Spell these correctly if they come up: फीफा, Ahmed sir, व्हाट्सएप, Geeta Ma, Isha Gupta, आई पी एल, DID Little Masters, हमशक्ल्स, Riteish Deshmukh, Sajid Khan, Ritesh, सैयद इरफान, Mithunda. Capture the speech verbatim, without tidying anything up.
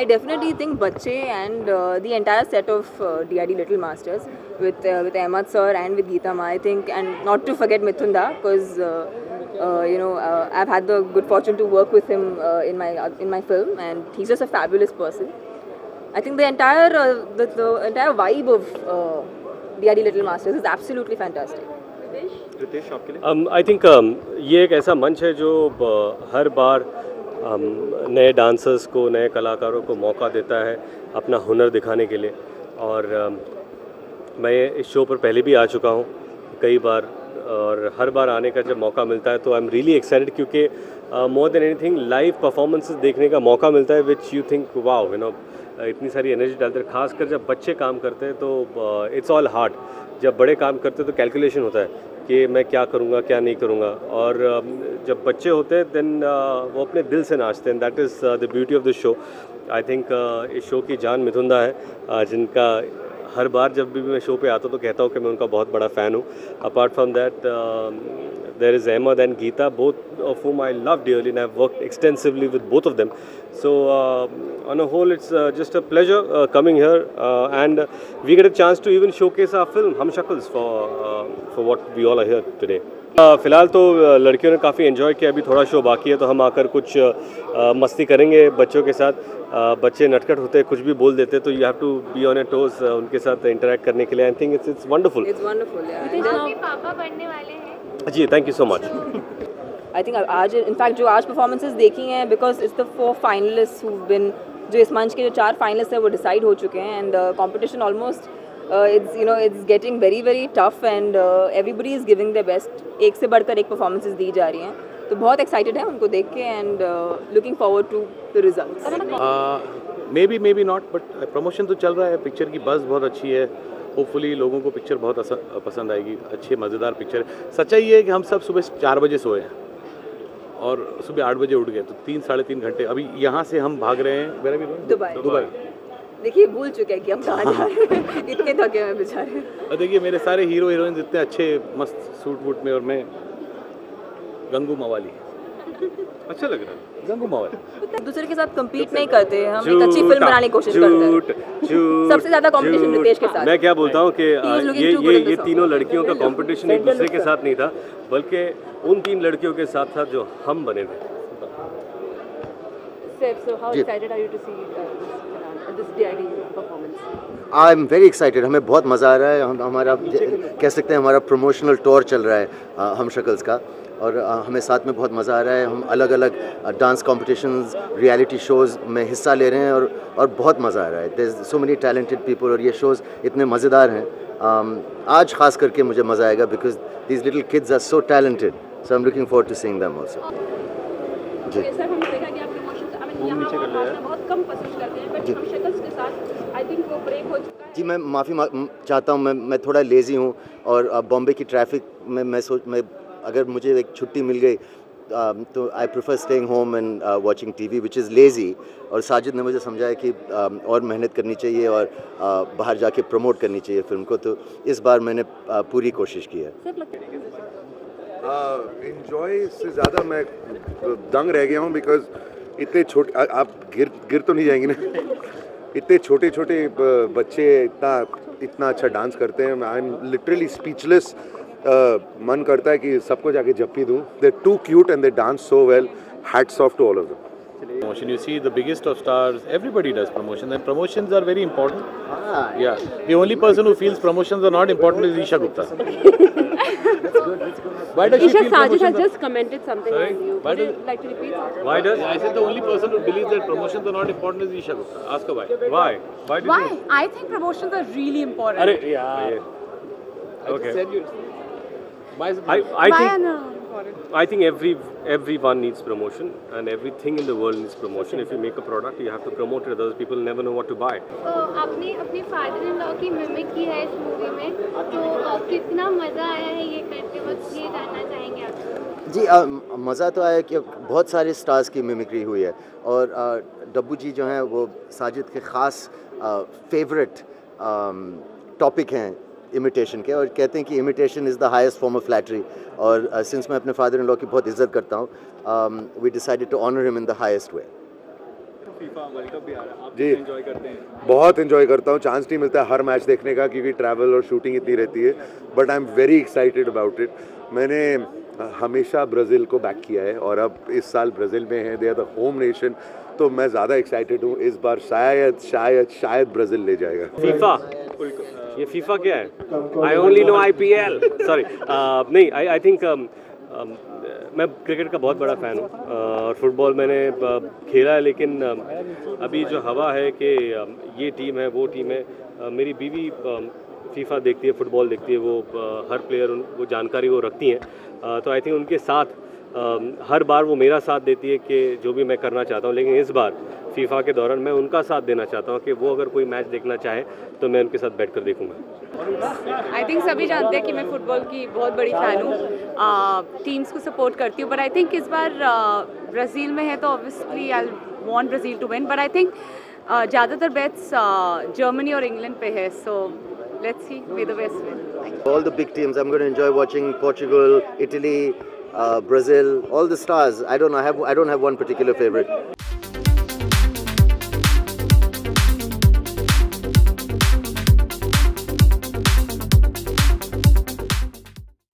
I definitely think Bacche and uh, the entire set of uh, D I D Little Masters with uh, with Ahmed sir and with Geeta Ma, I think, and not to forget Mithunda, because uh, uh, you know uh, I've had the good fortune to work with him uh, in my uh, in my film, and he's just a fabulous person. I think the entire uh, the, the entire vibe of uh, D I D Little Masters is absolutely fantastic. Ritesh, आपके लिए? Um, I think um, ये एक ऐसा मंच है जो uh, हर बार Um, नए डांसर्स को, नए कलाकारों को मौका देता है अपना हुनर दिखाने के लिए। और um, मैं इस शो पर पहले भी आ चुका हूँ कई बार, और हर बार आने का जब मौका मिलता है तो आई एम रियली एक्साइटेड, क्योंकि more than anything live performances देखने का मौका मिलता है which you think wow, you know इतनी सारी एनर्जी डालते हैं। खासकर जब बच्चे काम करते हैं तो इट्स ऑल हार्ट, जब बड़े काम करते हैं तो कैलकुलेशन होता है कि मैं क्या करूँगा क्या नहीं करूँगा, और जब बच्चे होते हैं देन वो अपने दिल से नाचते हैं। That is the beauty of this show. I think इस शो की जान मिथुंदा है, जिनका हर बार जब भी मैं शो पे आता हूँ तो कहता हूँ कि मैं उनका बहुत बड़ा फ़ैन हूँ। Apart from that there is Ahmed and Geeta, both of whom I love dearly and I have worked extensively with both of them. So on a whole it's just a pleasure coming here and we get a chance to even showcase our film हमशक्ल्स for for what we all are here today. फ़िलहाल तो लड़कियों ने काफ़ी enjoy किया, अभी थोड़ा show बाकी है तो हम आकर कुछ uh, मस्ती करेंगे बच्चों के साथ। uh, बच्चे नटखट होते हैं, कुछ भी बोल देते हैं, तो you have to be on a toes उनके साथ इंटरेक्ट करने के लिए। I think it's it's wonderful. पापा बनने वाले हैं जी, thank you so much. I think आज इनफैक्ट जो आज परफॉर्मेंसेज देखी हैं, because it's the four finalist who been, जो इस मंच के जो चार फाइनलिस्ट हैं वो डिसाइड हो चुके हैं, and competition almost Uh, it's you know it's getting very very tough, and uh, everybody is giving their best. एक से बढ़कर एक performances दी जा रही हैं, तो बहुत excited हैं उनको देख के, and uh, looking forward to the results. Uh, maybe maybe not, but promotion तो चल रहा है, picture की buzz बहुत अच्छी है, hopefully लोगों को picture बहुत पसंद आएगी, अच्छे मज़ेदार picture है। सच्चाई ये है कि हम सब सुबह चार बजे सोए हैं और सुबह आठ बजे उठ गए, तो तीन साढ़े तीन घंटे अभी यहाँ से हम भाग रहे हैं दुबई दुबई देखिए भूल चुके हैं कि हम कहाँ जा रहे हैं, इतने थके हैं बेचारे। और देखिए मेरे सारे हीरो हीरोइन इतने अच्छे मस्त सूट वूट में, और मैं गंगू मवाली, अच्छा लग रहा है गंगू मवाली। दूसरे के साथ कम्पीट नहीं करते हम, एक अच्छी फिल्म बनाने की कोशिश करते हैं। सबसे ज्यादा कॉम्पिटिशन रितेश के साथ। मैं क्या बोलता हूँ कि ये ये ये तीनों लड़कियों का कॉम्पिटिशन एक दूसरे के साथ नहीं था, बल्कि उन तीन लड़कियों के साथ था जो हम बने थे। आई एम वेरी एक्साइटेड, हमें बहुत मज़ा आ रहा है। हम हमारा कह सकते हैं हमारा प्रमोशनल टूर चल रहा है हमशक्ल्स का, और हमें साथ में बहुत मज़ा आ रहा है। हम अलग अलग डांस कॉम्पिटिशन्स, रियलिटी शोज़ में हिस्सा ले रहे हैं, और और बहुत मज़ा आ रहा है। There is so many talented people, और ये शोज़ इतने मज़ेदार हैं। um, आज खास करके मुझे मज़ा आएगा because these little kids are so talented, so I am looking forward to seeing them also. जी बहुत कम कोशिश करते हैं, बट हमशक्ल्स के साथ आई थिंक वो ब्रेक हो चुका है। जी मैं माफ़ी मा, चाहता हूँ, मैं मैं थोड़ा लेज़ी हूँ, और बॉम्बे की ट्रैफिक में मैं सोच मैं अगर मुझे एक छुट्टी मिल गई तो I prefer staying home and watching TV which is lazy. और साजिद ने मुझे समझाया कि uh, और मेहनत करनी चाहिए और uh, बाहर जाके प्रमोट करनी चाहिए फिल्म को, तो इस बार मैंने uh, पूरी कोशिश की है। एंजॉय uh, से ज़्यादा मैं दंग रह गया हूँ, बिकॉज इतने छोटे आ, आप गिर गिर तो नहीं जाएंगे ना? इतने छोटे छोटे बच्चे इतना इतना अच्छा डांस करते हैं। आई एम लिटरली स्पीचलेस, मन करता है कि सबको जाके जप्पी दूँ। They too cute and they dance so well, hats off to all of them. Promotion, you see the biggest of stars, everybody does promotion, and promotions are very important. Ah, yeah, the only person who feels promotions are not important is Isha Gupta. That's good, that's good. Why does Isha she feel Sajid has just commented something Sorry? on you. Would you like to repeat something? Why does? I said the only person who believes that promotions are not important is Isha Gupta. Ask her why. Why? Why do you? Why? Know? I think promotions are really important. Arre, yeah. yeah. Okay. I said you. Why is it? I, I why think. No? I think every everyone needs promotion, and everything in the world needs promotion. If you make a product, you have to promote it. Otherwise, people never know what to buy. तो आपने अपने father-in-law की mimic की है इस movie में, तो कितना मजा आया है ये करते वक्त, ये जानना चाहेंगे आप? जी मज़ा तो आया कि बहुत सारे स्टार्स की मिमिक्री हुई है, और डब्बू जी जो हैं वो साजिद के ख़ास फेवरेट टॉपिक हैं इमिटेशन के, और कहते हैं कि imitation is the highest form of flattery. और सिंस uh, मैं अपने फादर इन लॉ की बहुत इज्जत करता हूँ, we decided to honour him in the highest way. फीफा World Cup भी आ रहा है, आप जी एंजॉय करते हैं? बहुत एंजॉय करता हूँ, चांस नहीं मिलता है हर मैच देखने का क्योंकि ट्रैवल और शूटिंग इतनी रहती है, but I am very excited about it. मैंने हमेशा ब्राज़ील को बैक किया है और अब इस साल ब्राज़ील में है, they are the home nation, तो मैं ज़्यादा एक्साइटेड हूँ। इस बार शायद शायद शायद ब्राज़ील ले जाएगा। फीफा, ये फीफा क्या है? I only know आई पी एल, sorry नहीं, आई आई थिंक मैं क्रिकेट का बहुत बड़ा फ़ैन हूँ और फुटबॉल मैंने खेला है, लेकिन अभी जो हवा है कि ये टीम है वो टीम है, मेरी बीवी फीफा देखती है, फुटबॉल देखती है, वो हर प्लेयर वो जानकारी वो रखती हैं, तो आई थिंक उनके साथ हर बार वो मेरा साथ देती है कि जो भी मैं करना चाहता हूँ, लेकिन इस बार फीफा के दौरान मैं उनका साथ देना चाहता हूँ कि वो अगर कोई मैच देखना चाहे तो मैं उनके साथ बैठ कर देखूँगा। आई थिंक सभी जानते हैं कि मैं फ़ुटबॉल की बहुत बड़ी फ़ैन हूँ, टीम्स को सपोर्ट करती हूँ, बट आई थिंक इस बार ब्राज़ील में है तो obviously I want Brazil to win, but I think ज़्यादातर बेट्स जर्मनी और इंग्लैंड पे है, सो let's see may the best win. All the big teams, I'm going to enjoy watching Portugal, Italy, uh, Brazil, all the stars. I don't know, I have I don't have one particular favorite.